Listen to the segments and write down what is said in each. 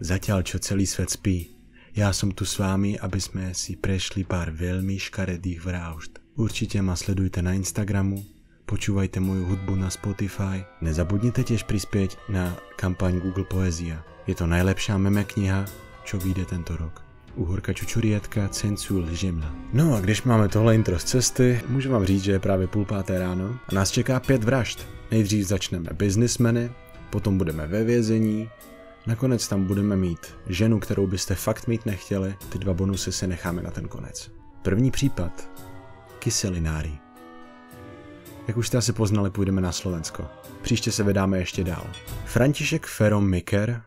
Zatiaľ, čo celý svet spí, ja som tu s vámi, aby sme si prešli pár veľmi škaredých vražd. Určite ma sledujte na Instagramu, počúvajte moju hudbu na Spotify, nezabudnite tiež prispieť na kampaň Google Poezia. Je to najlepšia meme kniha, čo vyjde tento rok. Uhorka Čučurietka, Cencul, Žemla. No a když máme tohle intro z cesty, můžu vám říct, že je právě 4:30 ráno a nás čeká 5 vražd. Nejdřív začneme biznismeny, potom budeme ve vězení, nakonec tam budeme mít ženu, kterou byste fakt mít nechtěli, ty dva bonusy si necháme na ten konec. První případ, Kyselinári. Jak už jste asi poznali, půjdeme na Slovensko. Příště se vydáme ještě dál. František Ferromiker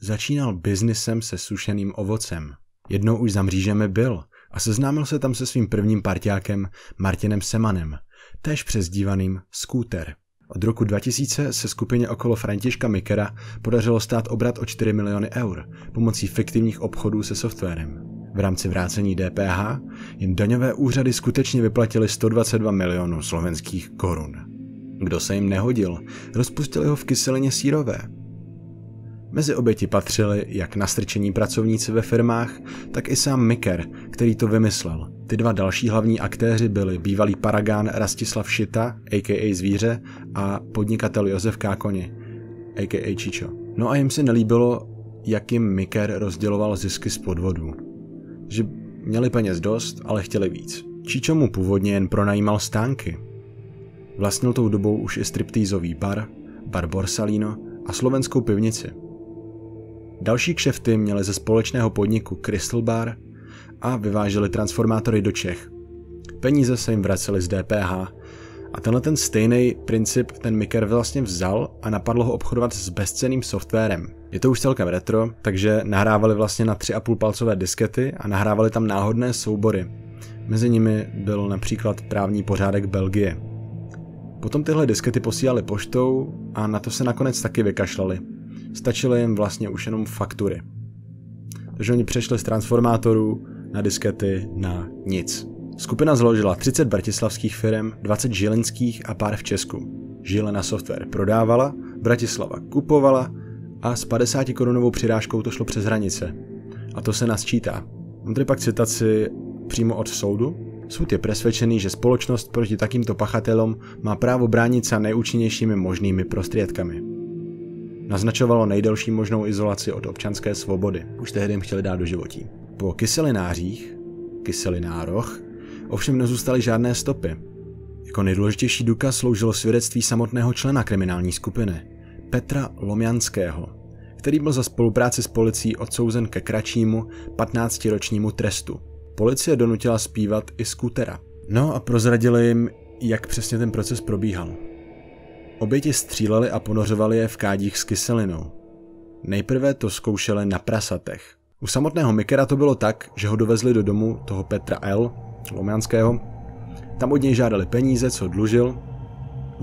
začínal biznisem se sušeným ovocem. Jednou už za mřížemi byl a seznámil se tam se svým prvním parťákem Martinem Semanem, též přezdívaným Skúter. Od roku 2000 se skupině okolo Františka Mikera podařilo stát obrat o 4 miliony eur pomocí fiktivních obchodů se softwarem. V rámci vrácení DPH jim daňové úřady skutečně vyplatily 122 milionů slovenských korun. Kdo se jim nehodil, rozpustili ho v kyselině sírové. Mezi oběti patřili jak nastrčení pracovníci ve firmách, tak i sám Miker, který to vymyslel. Ty dva další hlavní aktéři byli bývalý paragán Rastislav Šita, a.k.a. Zvíře, a podnikatel Josef Kákoni, a.k.a. Čičo. No a jim se nelíbilo, jak jim Miker rozděloval zisky z podvodů. Že měli peněz dost, ale chtěli víc. Čičo mu původně jen pronajímal stánky. Vlastnil tou dobou už i striptýzový bar, bar Borsalino a slovenskou pivnici. Další kšefty měly ze společného podniku Crystal Bar a vyváželi transformátory do Čech. Peníze se jim vracely z DPH a tenhle stejný princip ten Miker vlastně vzal a napadlo ho obchodovat s bezcenným softwarem. Je to už celkem retro, takže nahrávali vlastně na 3,5 palcové diskety a nahrávali tam náhodné soubory. Mezi nimi byl například právní pořádek Belgie. Potom tyhle diskety posílali poštou a na to se nakonec taky vykašlali. Stačily jim vlastně už jenom faktury. Takže oni přešli z transformátorů na diskety na nic. Skupina založila 30 bratislavských firm, 20 žilinských a pár v Česku. Žilina software prodávala, Bratislava kupovala a s 50 korunovou přirážkou to šlo přes hranice. A to se nasčítá. Mám tady pak citaci přímo od soudu. Soud je přesvědčený, že společnost proti takýmto pachatelům má právo bránit se nejúčinnějšími možnými prostředky. Naznačovalo nejdelší možnou izolaci od občanské svobody. Už tehdy jim chtěli dát do životí. Po kyselinároch ovšem nezůstaly žádné stopy. Jako nejdůležitější důkaz sloužilo svědectví samotného člena kriminální skupiny, Petra Ľumianského, který byl za spolupráci s policií odsouzen ke kratšímu 15-ročnímu trestu. Policie donutila zpívat i Skútera. No a prozradili jim, jak přesně ten proces probíhal. Oběti stříleli a ponořovali je v kádích s kyselinou. Nejprve to zkoušeli na prasatech. U samotného Mikera to bylo tak, že ho dovezli do domu toho Petra L. Ľumianského. Tam od něj žádali peníze, co dlužil.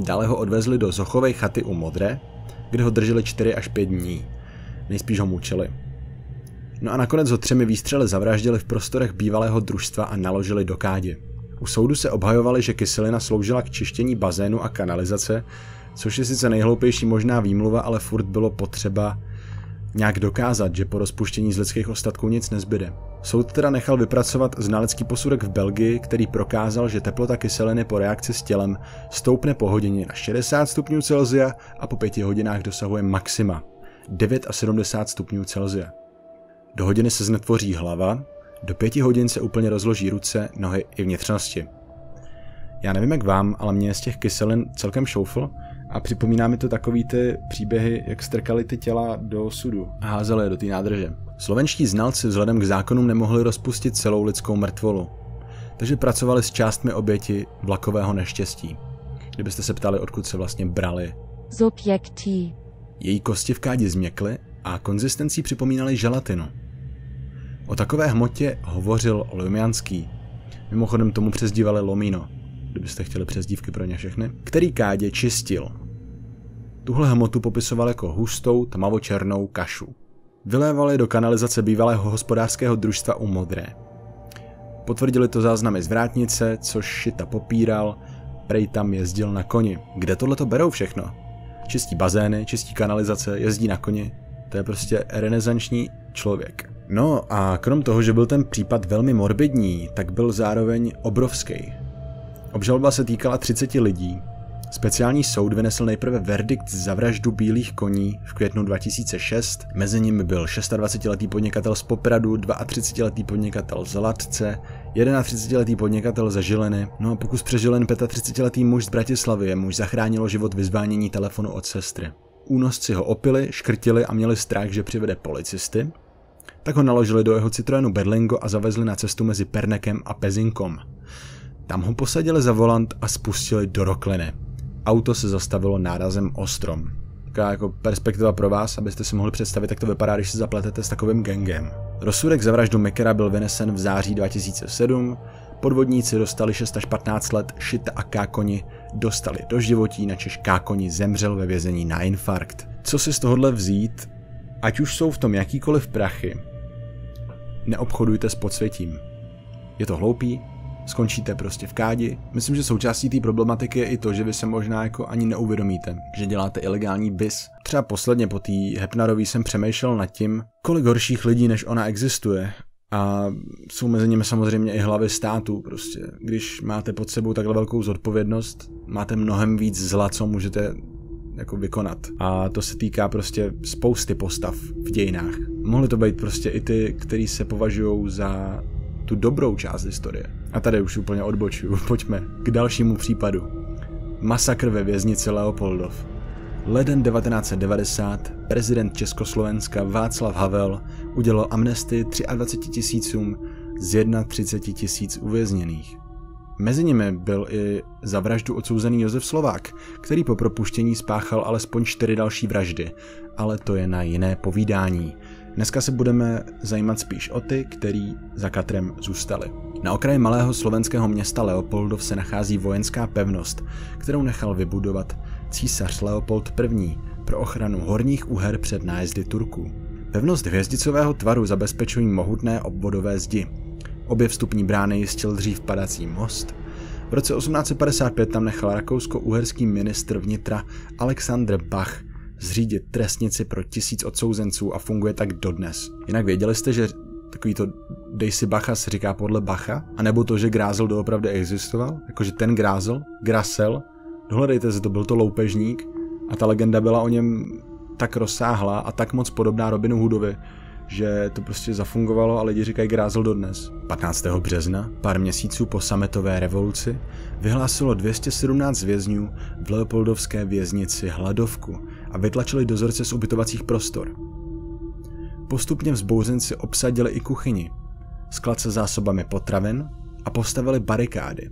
Dále ho odvezli do Zochovej chaty u Modré, kde ho drželi 4 až 5 dní. Nejspíš ho mučili. No a nakonec ho 3 výstřely zavraždili v prostorech bývalého družstva a naložili do kádě. U soudu se obhajovali, že kyselina sloužila k čištění bazénu a kanalizace, což je sice nejhloupější možná výmluva, ale furt bylo potřeba nějak dokázat, že po rozpuštění z lidských ostatků nic nezbyde. Soud teda nechal vypracovat znalecký posudek v Belgii, který prokázal, že teplota kyseliny po reakci s tělem stoupne po hodině na 60 stupňů Celsia a po 5 hodinách dosahuje maxima 79 stupňů Celsia. Do hodiny se znetvoří hlava, do 5 hodin se úplně rozloží ruce, nohy i vnitřnosti. Já nevím jak vám, ale mě je z těch kyselin celkem šoufl a připomíná mi to takový ty příběhy, jak strkali ty těla do sudu a házeli je do té nádrže. Slovenští znalci vzhledem k zákonům nemohli rozpustit celou lidskou mrtvolu, takže pracovali s částmi oběti vlakového neštěstí. Kdybyste se ptali, odkud se vlastně brali. Subjektí. Její kosti v kádi změkly a konzistencí připomínaly želatinu. O takové hmotě hovořil Ľumianský. Mimochodem tomu přezdívali Lomino, kdybyste chtěli přezdívky pro ně všechny, který kádě čistil. Tuhle hmotu popisoval jako hustou tmavočernou kašu. Vyléval je do kanalizace bývalého hospodářského družstva u Modré. Potvrdili to záznamy z vrátnice, což Šita popíral, prej tam jezdil na koni. Kde tohleto berou všechno? Čistí bazény, čistí kanalizace, jezdí na koni. To je prostě renesanční člověk. No a krom toho, že byl ten případ velmi morbidní, tak byl zároveň obrovský. Obžaloba se týkala 30 lidí. Speciální soud vynesl nejprve verdikt za vraždu bílých koní v květnu 2006, mezi nimi byl 26-letý podnikatel z Popradu, 32-letý podnikatel z Ladce, 31-letý podnikatel ze Žiliny, no a pokus přežilen 35-letý muž z Bratislavy, jemuž zachránilo život vyzvánění telefonu od sestry. Únosci ho opili, škrtili a měli strach, že přivede policisty, tak ho naložili do jeho Citroenu Berlingo a zavezli na cestu mezi Pernekem a Pezinkom. Tam ho posadili za volant a spustili do rokliny. Auto se zastavilo nárazem o strom. Taková jako perspektiva pro vás, abyste si mohli představit, jak to vypadá, když se zapletete s takovým gangem. Rozsudek za vraždu Mikera byl vynesen v září 2007, podvodníci dostali 6 až 15 let, Šita a Kákoni dostali doživotí, načež Kákoni zemřel ve vězení na infarkt. Co si z tohohle vzít? Ať už jsou v tom jakýkoliv prachy, neobchodujte s podsvětím. Je to hloupý, skončíte prostě v kádi. Myslím, že součástí té problematiky je i to, že vy se možná jako ani neuvědomíte, že děláte ilegální biz. Třeba posledně po té Hepnarový jsem přemýšlel nad tím, kolik horších lidí než ona existuje. A jsou mezi nimi samozřejmě i hlavy státu. Prostě, když máte pod sebou takhle velkou zodpovědnost, máte mnohem víc zla, co můžete jako vykonat. A to se týká prostě spousty postav v dějinách. Mohly to být prostě i ty, kteří se považují za tu dobrou část historie. A tady už úplně odbočuju, pojďme k dalšímu případu. Masakr ve věznici Leopoldov. Leden 1990 prezident Československa Václav Havel udělal amnestii 23 tisícům z 31 tisíc uvězněných. Mezi nimi byl i za vraždu odsouzený Josef Slovák, který po propuštění spáchal alespoň 4 další vraždy, ale to je na jiné povídání. Dneska se budeme zajímat spíš o ty, který za katrem zůstali. Na okraji malého slovenského města Leopoldov se nachází vojenská pevnost, kterou nechal vybudovat císař Leopold I. pro ochranu horních Uher před nájezdy Turků. Pevnost hvězdicového tvaru zabezpečují mohutné obvodové zdi. Obě vstupní brány jistil dřív padací most. V roce 1855 tam nechal rakousko-uherský ministr vnitra Aleksandr Bach zřídit trestnici pro 1000 odsouzenců a funguje tak dodnes. Jinak věděli jste, že takovýto dej si Bacha se říká podle Bacha? A nebo to, že Grázel doopravdy existoval? Jakože ten Grázel? Grasel? Dohledejte si to, byl to loupežník a ta legenda byla o něm tak rozsáhlá a tak moc podobná Robinu Hoodovi, že to prostě zafungovalo a lidi říkají Grázel dodnes. 15. března, pár měsíců po sametové revoluci, vyhlásilo 217 vězňů v leopoldovské věznici hladovku a vytlačili dozorce z ubytovacích prostor. Postupně vzbouřenci obsadili i kuchyni, sklad se zásobami potravin a postavili barikády.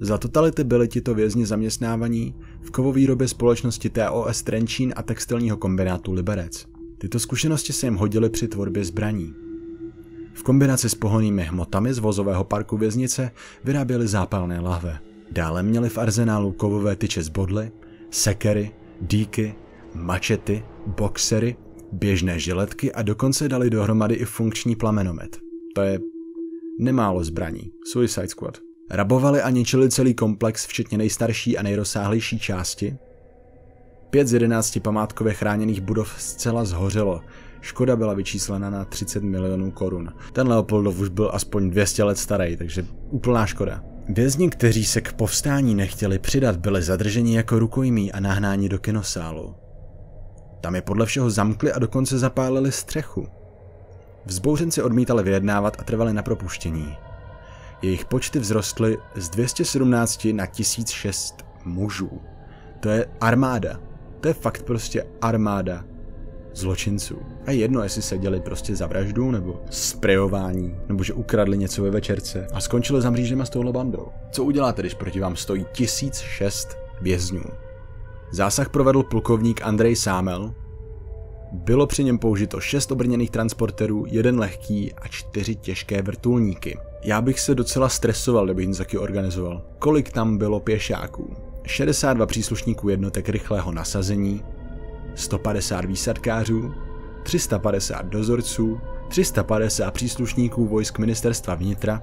Za totality byli tito vězni zaměstnávaní v kovovýrobě společnosti TOS Trenčín a textilního kombinátu Liberec. Tyto zkušenosti se jim hodily při tvorbě zbraní. V kombinaci s pohonnými hmotami z vozového parku věznice vyráběli zápalné lahve. Dále měli v arzenálu kovové tyče z bodly, sekery, dýky, mačety, boxery, běžné žiletky a dokonce dali dohromady i funkční plamenomet. To je nemálo zbraní. Suicide Squad. Rabovali a ničili celý komplex, včetně nejstarší a nejrozsáhlejší části. 5 z 11 památkově chráněných budov zcela zhořelo. Škoda byla vyčíslena na 30 milionů korun. Ten Leopoldov už byl aspoň 200 let starý, takže úplná škoda. Vězni, kteří se k povstání nechtěli přidat, byli zadrženi jako rukojmí a nahnáni do kinosálu. Tam je podle všeho zamkli a dokonce zapálili střechu. Vzbouřenci odmítali vyjednávat a trvali na propuštění. Jejich počty vzrostly z 217 na 1006 mužů. To je armáda. To je fakt prostě armáda zločinců. A jedno, jestli seděli prostě za vraždu, nebo sprejování, nebo že ukradli něco ve večerce a skončili za mřížema s touhle bandou. Co uděláte, když proti vám stojí 1006 vězňů? Zásah provedl plukovník Andrej Sámel. Bylo při něm použito 6 obrněných transporterů, 1 lehký a 4 těžké vrtulníky. Já bych se docela stresoval, kdybych jim taky organizoval. Kolik tam bylo pěšáků? 62 příslušníků jednotek rychlého nasazení, 150 výsadkářů, 350 dozorců, 350 příslušníků vojsk ministerstva vnitra,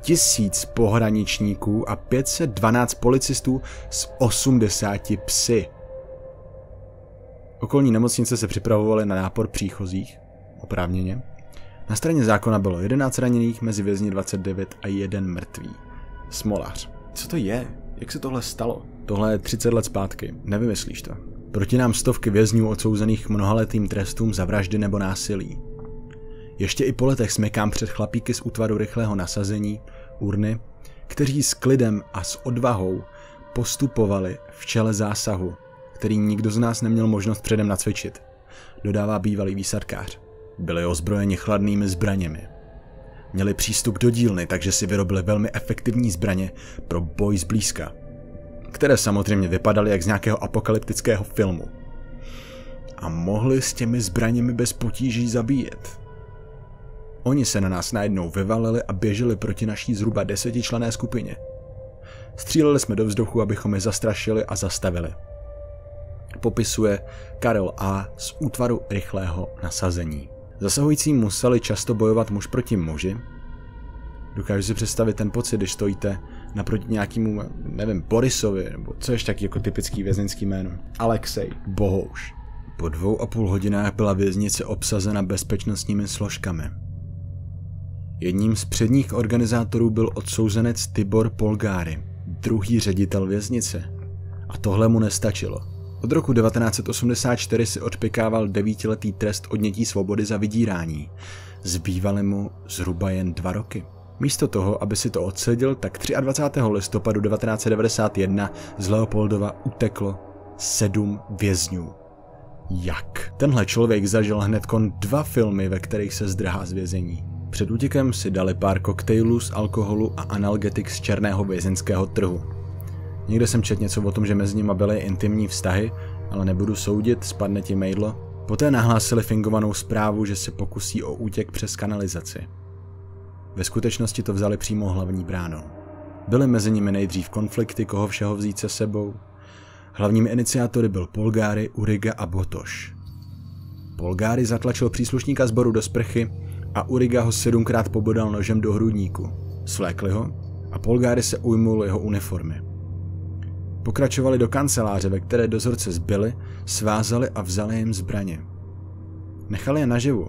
1000 pohraničníků a 512 policistů s 80 psy. Okolní nemocnice se připravovaly na nápor příchozích, oprávněně. Na straně zákona bylo 11 raněných, mezi vězni 29 a 1 mrtvý. Smolář. Co to je? Jak se tohle stalo? Tohle je 30 let zpátky, nevymyslíš to. Proti nám stovky vězňů odsouzených mnohaletým trestům za vraždy nebo násilí. Ještě i po letech smekám před chlapíky z útvaru rychlého nasazení, urny, kteří s klidem a s odvahou postupovali v čele zásahu, který nikdo z nás neměl možnost předem nacvičit, dodává bývalý výsadkář. Byli ozbrojeni chladnými zbraněmi. Měli přístup do dílny, takže si vyrobili velmi efektivní zbraně pro boj zblízka, které samozřejmě vypadaly jak z nějakého apokalyptického filmu. A mohli s těmi zbraněmi bez potíží zabíjet. Oni se na nás najednou vyvalili a běželi proti naší zhruba 10členné skupině. Stříleli jsme do vzduchu, abychom je zastrašili a zastavili. Popisuje Karel A. z útvaru rychlého nasazení. Zasahující museli často bojovat muž proti muži. Dokážu si představit ten pocit, když stojíte naproti nějakému, nevím, Borisovi, nebo co ještě taky jako typický vězeňský jméno. Alexej, Bohouš. Po 2,5 hodinách byla věznice obsazena bezpečnostními složkami. Jedním z předních organizátorů byl odsouzenec Tibor Polgári, druhý ředitel věznice. A tohle mu nestačilo. Od roku 1984 si odpykával 9letý trest odnětí svobody za vydírání. Zbývaly mu zhruba jen 2 roky. Místo toho, aby si to odseděl, tak 23. listopadu 1991 z Leopoldova uteklo 7 vězňů. Jak? Tenhle člověk zažil hnedkon 2 filmy, ve kterých se zdrhá z vězení. Před útěkem si dali pár koktejlů z alkoholu a analgetik z černého vězeňského trhu. Někde jsem četl něco o tom, že mezi nimi byly intimní vztahy, ale nebudu soudit, spadne ti mejdlo. Poté nahlásili fingovanou zprávu, že se pokusí o útěk přes kanalizaci. Ve skutečnosti to vzali přímo hlavní bránou. Byly mezi nimi nejdřív konflikty, koho všeho vzít se sebou. Hlavními iniciátory byl Polgári, Uriga a Botoš. Polgári zatlačil příslušníka sboru do sprchy a Uriga ho 7krát pobodal nožem do hrudníku. Svlékli ho a Polgári se ujmul jeho uniformy. Pokračovali do kanceláře, ve které dozorce zbyli, svázali a vzali jim zbraně. Nechali je naživu.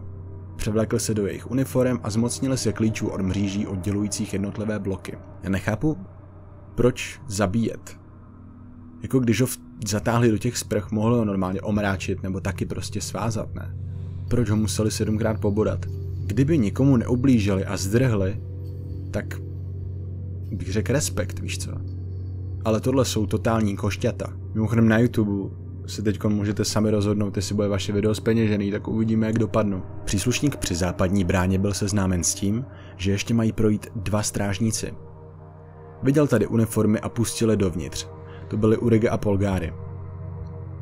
Převlékli se do jejich uniform a zmocnili se klíčů od mříží oddělujících jednotlivé bloky. Já nechápu, proč zabíjet. Jako když ho zatáhli do těch sprch, mohli ho normálně omráčit nebo taky prostě svázat, ne? Proč ho museli 7krát pobodat? Kdyby nikomu neublížili a zdrhli, tak bych řekl respekt, víš co? Ale tohle jsou totální košťata. Mimochodem na YouTube se teď můžete sami rozhodnout, jestli bude vaše video zpeněžený, tak uvidíme, jak dopadnou. Příslušník při západní bráně byl seznámen s tím, že ještě mají projít 2 strážníci. Viděl tady uniformy a pustili dovnitř. To byly Uriga a Polgári.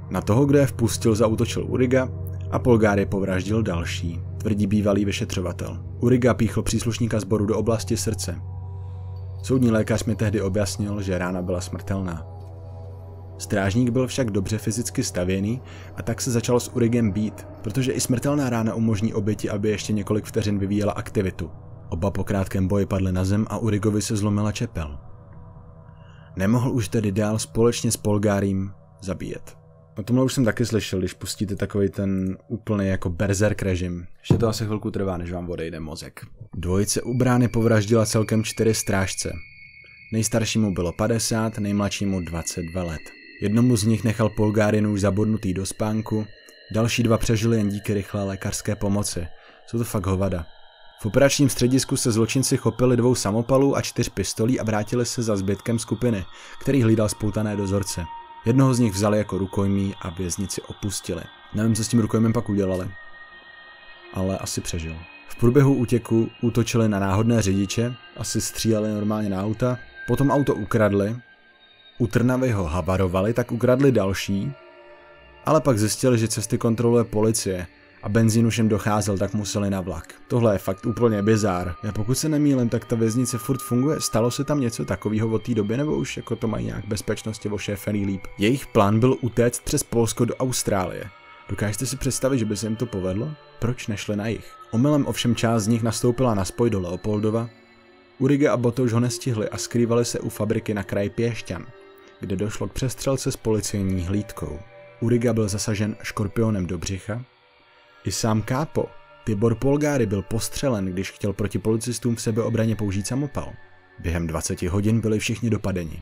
Na toho, kdo je vpustil, zaútočil Uriga a Polgári povraždil další, tvrdí bývalý vyšetřovatel. Uriga píchl příslušníka sboru do oblasti srdce. Soudní lékař mi tehdy objasnil, že rána byla smrtelná. Strážník byl však dobře fyzicky stavěný a tak se začal s Urigem bít, protože i smrtelná rána umožní oběti, aby ještě několik vteřin vyvíjela aktivitu. Oba po krátkém boji padli na zem a Urigovi se zlomila čepel. Nemohl už tedy dál společně s Polgárím zabíjet. O tomhle už jsem taky slyšel, když pustíte takový ten úplný jako berserk režim. Ještě to asi chvilku trvá, než vám odejde mozek. Dvojice u brány povraždila celkem 4 strážce. Nejstaršímu bylo 50, nejmladšímu 22 let. Jednomu z nich nechal Polgárin už zabodnutý do spánku, další 2 přežili jen díky rychlé lékařské pomoci. Jsou to fakt hovada. V operačním středisku se zločinci chopili 2 samopalů a 4 pistolí a vrátili se za zbytkem skupiny, který hlídal spoutané dozorce. Jednoho z nich vzali jako rukojmí a věznici opustili. Nevím, co s tím rukojmem pak udělali, ale asi přežil. V průběhu útěku útočili na náhodné řidiče, asi stříleli normálně na auta, potom auto ukradli, u Trnavy ho havarovali, tak ukradli další, ale pak zjistili, že cesty kontroluje policie a benzín už jim docházel, tak museli na vlak. Tohle je fakt úplně bizár. Já pokud se nemýlím, tak ta věznice furt funguje. Stalo se tam něco takového od té doby, nebo už jako to mají nějak bezpečnosti ošéfený líp? Jejich plán byl utéct přes Polsko do Austrálie. Dokážete si představit, že by se jim to povedlo? Proč nešli na jih? Omylem ovšem část z nich nastoupila na spoj do Leopoldova. Uriga a Botoš ho nestihli a skrývali se u fabriky na kraji Piešťan, kde došlo k přestřelce s policejní hlídkou. Uriga byl zasažen škorpionem do břicha. I sám kápo Tibor Polgári byl postřelen, když chtěl proti policistům v sebeobraně použít samopal. Během 20 hodin byli všichni dopadeni.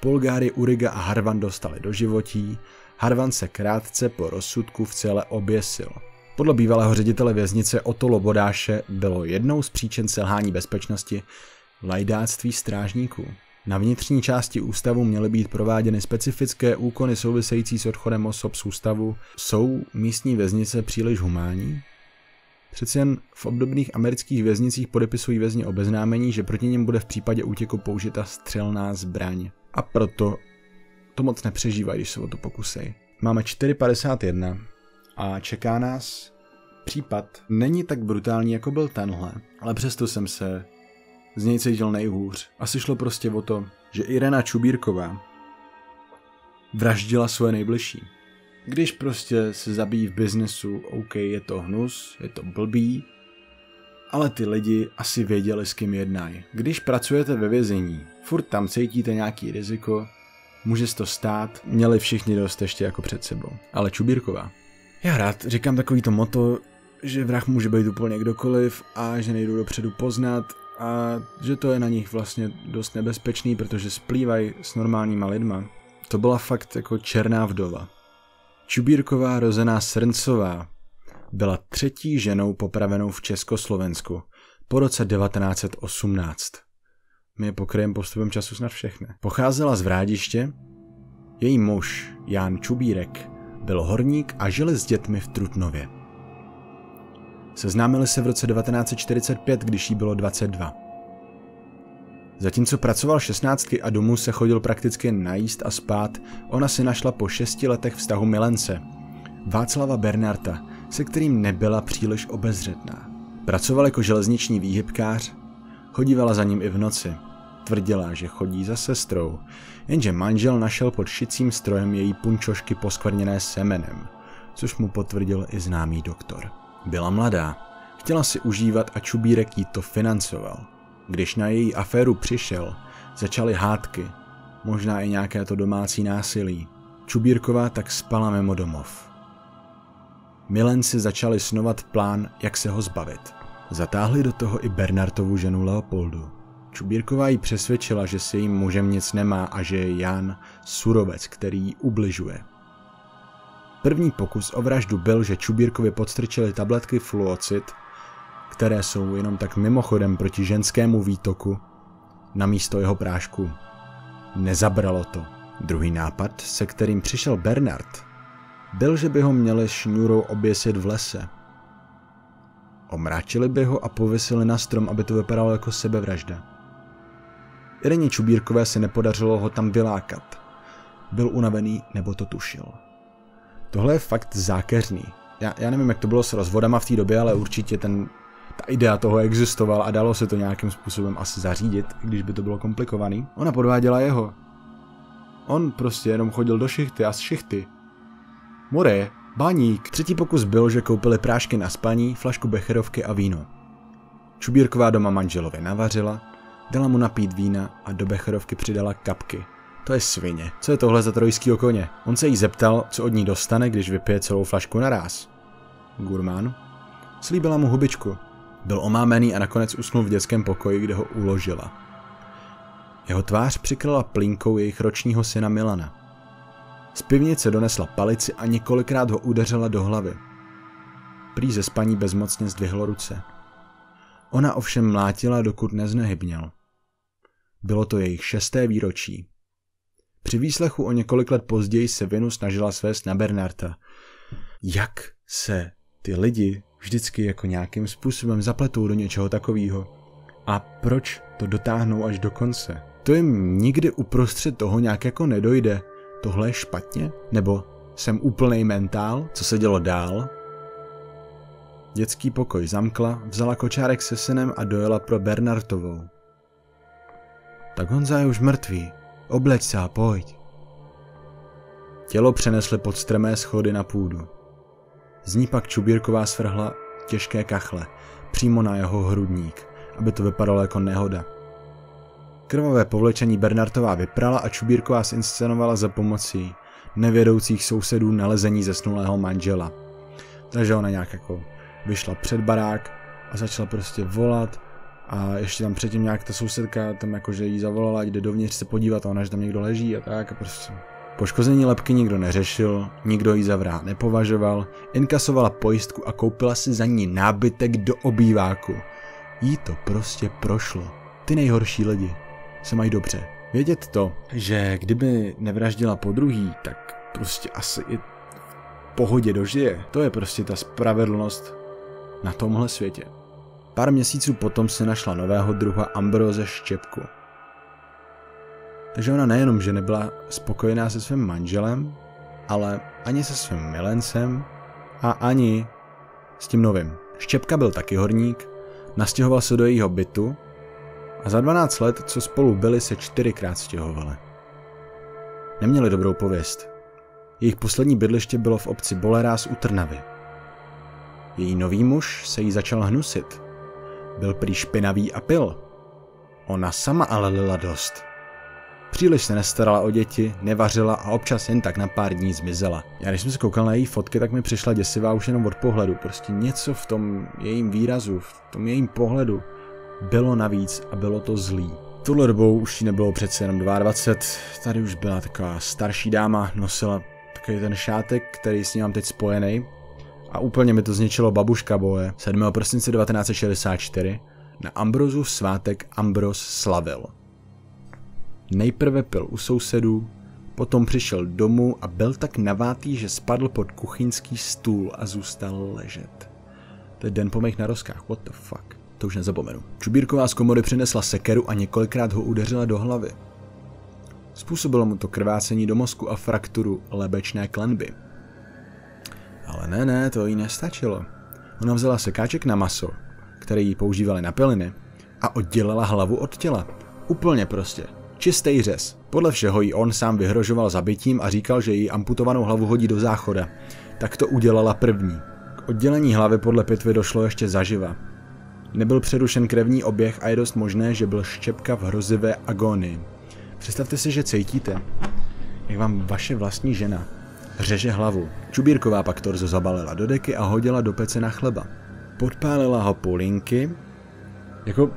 Polgári, Uriga a Harvan dostali doživotí. Harvan se krátce po rozsudku v cele oběsil. Podle bývalého ředitele věznice Otto Lobodáše bylo jednou z příčin selhání bezpečnosti lajdáctví strážníků. Na vnitřní části ústavu měly být prováděny specifické úkony související s odchodem osob z ústavu. Jsou místní věznice příliš humánní? Přeci jen v obdobných amerických věznicích podepisují vězni obeznámení, že proti něm bude v případě útěku použita střelná zbraň. A proto to moc nepřežívají, když se o to pokusej. Máme 4:51 a čeká nás případ. Není tak brutální, jako byl tenhle, ale přesto jsem se z něj cítil nejhůř. Asi šlo prostě o to, že Irena Čubirková vraždila svoje nejbližší. Když prostě se zabijí v biznesu, OK, je to hnus, je to blbý, ale ty lidi asi věděli, s kým jednají. Když pracujete ve vězení, furt tam cítíte nějaký riziko, může se to stát, měli všichni dost ještě jako před sebou. Ale Čubirková. Já rád říkám takovýto motto, že vrah může být úplně kdokoliv a že nejdou dopředu poznat a že to je na nich vlastně dost nebezpečný, protože splývají s normálníma lidma. To byla fakt jako černá vdova. Čubírková, rozená Srncová, byla třetí ženou popravenou v Československu po roce 1918. My je pokryjeme postupem času snad všechny. Pocházela z Vrádiště, její muž Ján Čubírek byl horník a žili s dětmi v Trutnově. Seznámili se v roce 1945, když jí bylo 22. Zatímco pracoval 16 a domů se chodil prakticky najíst a spát, ona si našla po 6 letech vztahu milence, Václava Bernarta, se kterým nebyla příliš obezřetná. Pracoval jako železniční výhybkář, chodívala za ním i v noci. Tvrdila, že chodí za sestrou, jenže manžel našel pod šicím strojem její punčošky poskvrněné semenem, což mu potvrdil i známý doktor. Byla mladá, chtěla si užívat a Čubírek jí to financoval. Když na její aféru přišel, začaly hádky, možná i nějaké to domácí násilí. Čubírková tak spala mimo domov. Milenci začali snovat plán, jak se ho zbavit. Zatáhli do toho i Bernartovu ženu Leopoldu. Čubírková ji přesvědčila, že si jejím mužem nic nemá a že je Jan surovec, který ji ubližuje. První pokus o vraždu byl, že Čubírkovi podstrčili tabletky fluocid, které jsou jenom tak mimochodem proti ženskému výtoku, na místo jeho prášku. Nezabralo to. Druhý nápad, se kterým přišel Bernard, byl, že by ho měli šňůrou oběsit v lese. Omráčili by ho a pověsili na strom, aby to vypadalo jako sebevražda. Ireně Čubírkové se nepodařilo ho tam vylákat. Byl unavený nebo to tušil. Tohle je fakt zákeřný. Já nevím, jak to bylo s rozvodama v té době, ale určitě ta idea toho existovala a dalo se to nějakým způsobem asi zařídit, když by to bylo komplikovaný. Ona podváděla jeho. On prostě jenom chodil do šichty a z šichty. More, baník. Třetí pokus byl, že koupili prášky na spaní, flašku becherovky a víno. Čubírková doma manželovi navařila, dala mu napít vína a do becherovky přidala kapky. To je svině. Co je tohle za trojskýho koně? On se jí zeptal, co od ní dostane, když vypije celou flašku naráz. Gurmán. Slíbila mu hubičku. Byl omámený a nakonec usnul v dětském pokoji, kde ho uložila. Jeho tvář přikryla plínkou jejich ročního syna Milana. Z pivnice donesla palici a několikrát ho udeřila do hlavy. Prý ze spaní bezmocně zdvihlo ruce. Ona ovšem mlátila, dokud neznehybněl. Bylo to jejich 6. výročí. Při výslechu o několik let později se vinu snažila svést na Bernarta. Jak se ty lidi vždycky jako nějakým způsobem zapletou do něčeho takového. A proč to dotáhnou až do konce? To jim nikdy uprostřed toho nějak jako nedojde. Tohle je špatně? Nebo jsem úplnej mentál? Co se dělo dál? Dětský pokoj zamkla, vzala kočárek se synem a dojela pro Bernartovou. Tak Honza je už mrtvý. Obleč se a pojď. Tělo přenesly pod strmé schody na půdu. Z ní pak Čubírková svrhla těžké kachle přímo na jeho hrudník, aby to vypadalo jako nehoda. Krvavé povlečení Bernartová vyprala a Čubírková zinscenovala za pomocí nevědoucích sousedů nalezení zesnulého manžela. Takže ona nějak jako vyšla před barák a začala prostě volat a ještě tam předtím nějak ta sousedka tam jakože jí zavolala, jde dovnitř se podívat a ona, že tam někdo leží a tak a prostě. Poškození lebky nikdo neřešil, nikdo ji za vraha nepovažoval, inkasovala pojistku a koupila si za ní nábytek do obýváku. Jí to prostě prošlo. Ty nejhorší lidi se mají dobře. Vědět to, že kdyby nevraždila podruhý, tak prostě asi i v pohodě dožije. To je prostě ta spravedlnost na tomhle světě. Pár měsíců potom se našla nového druha Ambroze Štěpku. Takže ona nejenom, že nebyla spokojená se svým manželem, ale ani se svým milencem a ani s tím novým. Štěpka byl taky horník, nastěhoval se do jejího bytu a za 12 let, co spolu byli, se 4krát stěhovali. Neměli dobrou pověst. Jejich poslední bydliště bylo v obci Bolerás u Trnavy. Její nový muž se jí začal hnusit. Byl prý špinavý a pil. Ona sama ale lila dost. Příliš se nestarala o děti, nevařila a občas jen tak na pár dní zmizela. Já když jsem se koukal na její fotky, tak mi přišla děsivá už jenom od pohledu. Prostě něco v tom jejím výrazu, v tom jejím pohledu bylo navíc a bylo to zlý. Tuhle dobou už jí nebylo přece jenom 22, tady už byla taková starší dáma, nosila takový ten šátek, který s ní mám teď spojený. A úplně mi to zničilo babuška boje. 7. prosince 1964 na Ambrozu svátek Ambroz slavil. Nejprve pil u sousedů, potom přišel domů a byl tak navátý, že spadl pod kuchyňský stůl a zůstal ležet. To je den po mých narozkách, what the fuck, to už nezapomenu. Čubírková z komory přinesla sekeru a několikrát ho udeřila do hlavy. Způsobilo mu to krvácení do mozku a frakturu lebečné klenby. Ale ne, to jí nestačilo. Ona vzala sekáček na maso, který jí používali na piliny, a oddělala hlavu od těla. Úplně prostě. Čistý řez. Podle všeho jí on sám vyhrožoval zabitím a říkal, že jí amputovanou hlavu hodí do záchoda. Tak to udělala první. K oddělení hlavy podle pitvy došlo ještě zaživa. Nebyl přerušen krevní oběh a je dost možné, že byl Štěpka v hrozivé agonii. Představte si, že cítíte, jak vám vaše vlastní žena řeže hlavu. Čubírková pak torzo zabalila do deky a hodila do pece na chleba. Podpálila ho půlinky. Jako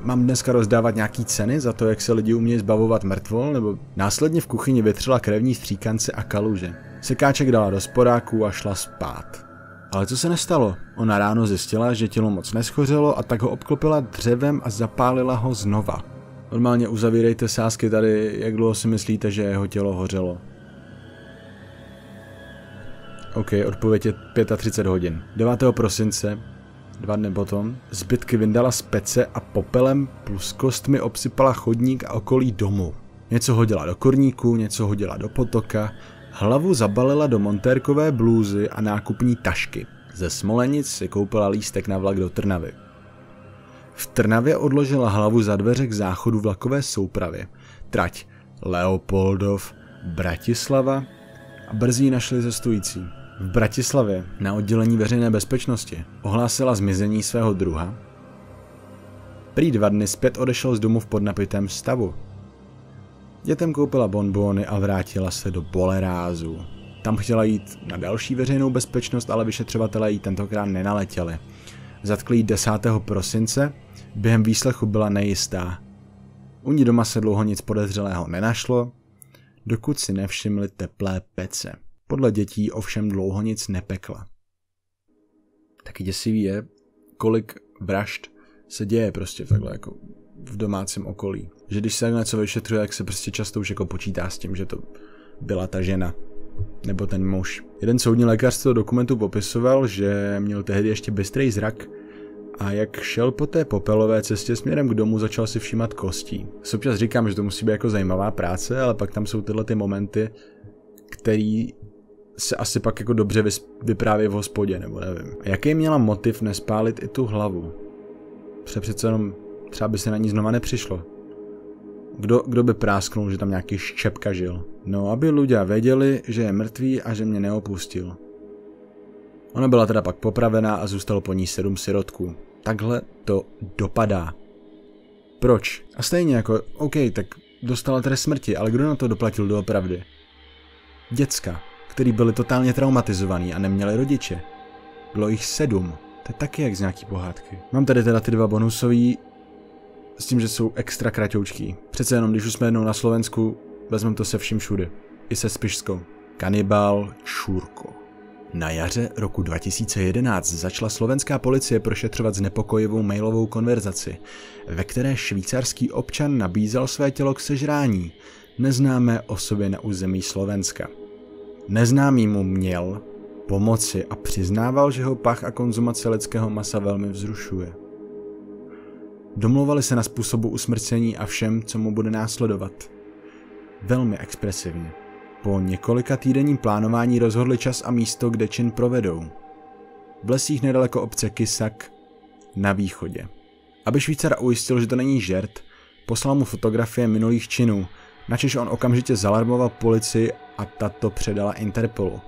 mám dneska rozdávat nějaký ceny za to, jak se lidi umějí zbavovat mrtvol, nebo následně v kuchyni vytřela krevní stříkance a kaluže. Sekáček dala do sporáku a šla spát. Ale co se nestalo? Ona ráno zjistila, že tělo moc neschořelo a tak ho obklopila dřevem a zapálila ho znova. Normálně uzavírejte sázky tady, jak dlouho si myslíte, že jeho tělo hořelo. OK, odpověď je 35 hodin. 9. prosince, 2 dny potom, zbytky vyndala z pece a popelem plus kostmi obsypala chodník a okolí domu. Něco hodila do kurníku, něco hodila do potoka, hlavu zabalila do montérkové blůzy a nákupní tašky. Ze Smolenic si koupila lístek na vlak do Trnavy. V Trnavě odložila hlavu za dveře k záchodu vlakové soupravy. Trať Leopoldov, Bratislava a brzy ji našli cestující. V Bratislavě na oddělení veřejné bezpečnosti ohlásila zmizení svého druha. Prý 2 dny zpět odešel z domu v podnapitém stavu. Dětem koupila bonbóny a vrátila se do Bolerázu. Tam chtěla jít na další veřejnou bezpečnost, ale vyšetřovatelé jí tentokrát nenaletěli. Zatkli ji 10. prosince, během výslechu byla nejistá. U ní doma se dlouho nic podezřelého nenašlo, dokud si nevšimli teplé pece. Podle dětí ovšem dlouho nic nepekla. Taky děsivý je, kolik vražd se děje prostě takhle jako v domácím okolí. Že když se něco vyšetřuje, jak se prostě často už jako počítá s tím, že to byla ta žena nebo ten muž. Jeden soudní lékař z toho dokumentu popisoval, že měl tehdy ještě bystrý zrak a jak šel po té popelové cestě směrem k domu, začal si všímat kostí. Občas říkám, že to musí být jako zajímavá práce, ale pak tam jsou tyhle ty momenty, který se asi pak jako dobře vypráví v hospodě, nebo nevím. Jaký měla motiv nespálit i tu hlavu? Přece jenom třeba by se na ní znova nepřišlo. Kdo by prásknul, že tam nějaký Štěpka žil? No, aby lidé věděli, že je mrtvý a že mě neopustil. Ona byla teda pak popravená a zůstalo po ní 7 sirotků. Takhle to dopadá. Proč? A stejně jako, OK, tak dostala trest smrti, ale kdo na to doplatil doopravdy? Děcka, který byli totálně traumatizovaní a neměli rodiče. Bylo jich 7. To je taky jak z nějaký pohádky. Mám tady teda ty dva bonusový, s tím, že jsou extra kratoučký. Přece jenom, když už jsme jednou na Slovensku, vezmeme to se vším všude. I se Spišskou. Kanibál Čurko. Na jaře roku 2011 začala slovenská policie prošetřovat znepokojivou mailovou konverzaci, ve které švýcarský občan nabízel své tělo k sežrání neznámé osobě na území Slovenska. Neznámý mu měl pomoci a přiznával, že ho pach a konzumace lidského masa velmi vzrušuje. Domlouvali se na způsobu usmrcení a všem, co mu bude následovat. Velmi expresivně. Po několika týdenním plánování rozhodli čas a místo, kde čin provedou. V lesích nedaleko obce Kysak na východě. Aby Švýcara ujistil, že to není žert, poslal mu fotografie minulých činů, načež on okamžitě zalarmoval policii a tato předala Interpolu.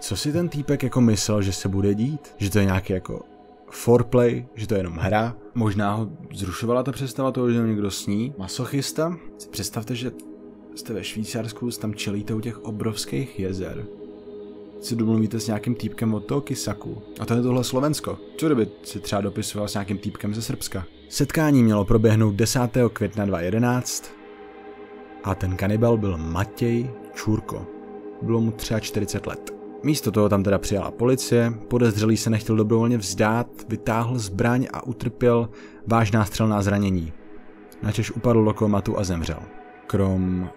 Co si ten týpek jako myslel, že se bude dít? Že to je nějaký jako foreplay, že to je jenom hra? Možná ho zrušovala ta představa toho, že někdo sní? Masochista? Si představte, že jste ve Švýcarsku, tam čelíte u těch obrovských jezer. Si domluvíte s nějakým týpkem od toho Kysaku. A to je tohle Slovensko. Co kdyby si třeba dopisoval s nějakým týpkem ze Srbska? Setkání mělo proběhnout 10. května 2011 a ten kanibal byl Matej Čurko. Bylo mu 43 let. Místo toho tam teda přijala policie, podezřelý se nechtěl dobrovolně vzdát, vytáhl zbraň a utrpěl vážná střelná zranění. Načež upadl do komatu a zemřel. Krom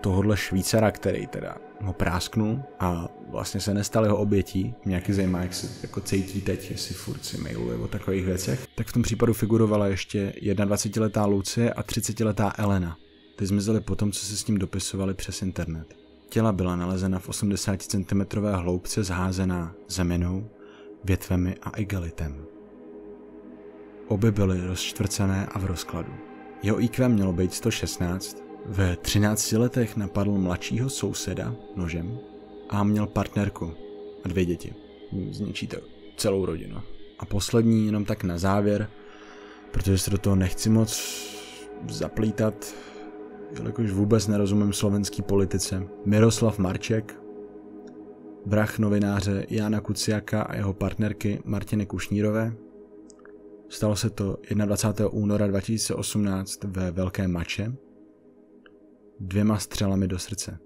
tohohle Švýcara, který teda ho prásknul a vlastně se nestal jeho obětí, mě nějaký zajímá, jak se jako cítí teď, jestli furt si mailuje o takových věcech, tak v tom případu figurovala ještě 21letá Lucie a 30letá Elena. Ty zmizely potom, co se s ním dopisovali přes internet. Těla byla nalezena v 80 cm hloubce zházená zeminou, větvemi a igelitem. Obě byly rozčtvrcené a v rozkladu. Jeho IQ mělo být 116, ve 13 letech napadl mladšího souseda nožem a měl partnerku a 2 děti. Zničí to celou rodinu. A poslední, jenom tak na závěr, protože se do toho nechci moc zaplítat, jelikož vůbec nerozumím slovenský politice. Miroslav Marček, vrah novináře Jána Kuciaka a jeho partnerky Martiny Kušnírové. Stalo se to 21. února 2018 ve Velké Mače 2 střelami do srdce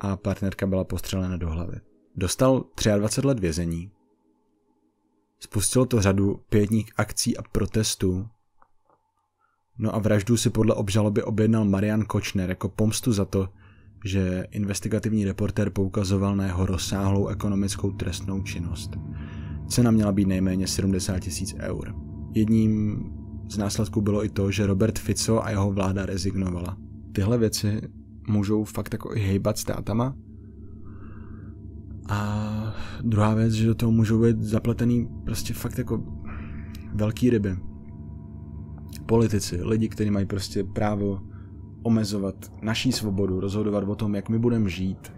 a partnerka byla postřelena do hlavy. Dostal 23 let vězení. Spustilo to řadu pietních akcí a protestů. No a vraždu si podle obžaloby objednal Marian Kočner jako pomstu za to, že investigativní reportér poukazoval na jeho rozsáhlou ekonomickou trestnou činnost. Cena měla být nejméně 70 000 eur. Jedním z následků bylo i to, že Robert Fico a jeho vláda rezignovala. Tyhle věci můžou fakt jako i hejbat státama. A druhá věc, že do toho můžou být zapletený prostě fakt jako velký ryby. Politici, lidi, kteří mají prostě právo omezovat naší svobodu, rozhodovat o tom, jak my budeme žít,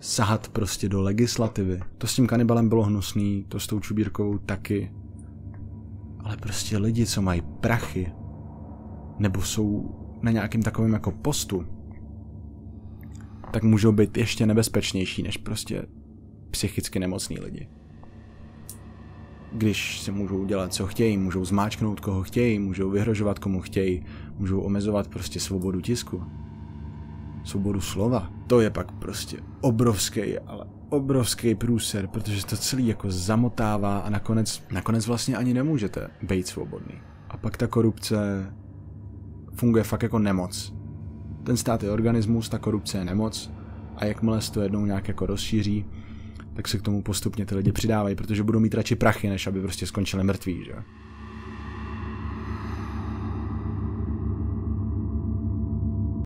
sahat prostě do legislativy. To s tím kanibalem bylo hnusný, to s tou Čubírkovou taky. Ale prostě lidi, co mají prachy, nebo jsou na nějakým takovým jako postu, tak můžou být ještě nebezpečnější než prostě psychicky nemocní lidi. Když si můžou dělat, co chtějí, můžou zmáčknout, koho chtějí, můžou vyhrožovat, komu chtějí, můžou omezovat prostě svobodu tisku. Svobodu slova. To je pak prostě obrovský, ale obrovský průser, protože to celý jako zamotává a nakonec vlastně ani nemůžete být svobodný. A pak ta korupce funguje fakt jako nemoc. Ten stát je organismus, ta korupce je nemoc a jakmile se to jednou nějak jako rozšíří, tak se k tomu postupně ty lidi přidávají, protože budou mít radši prachy, než aby prostě skončili mrtví, že?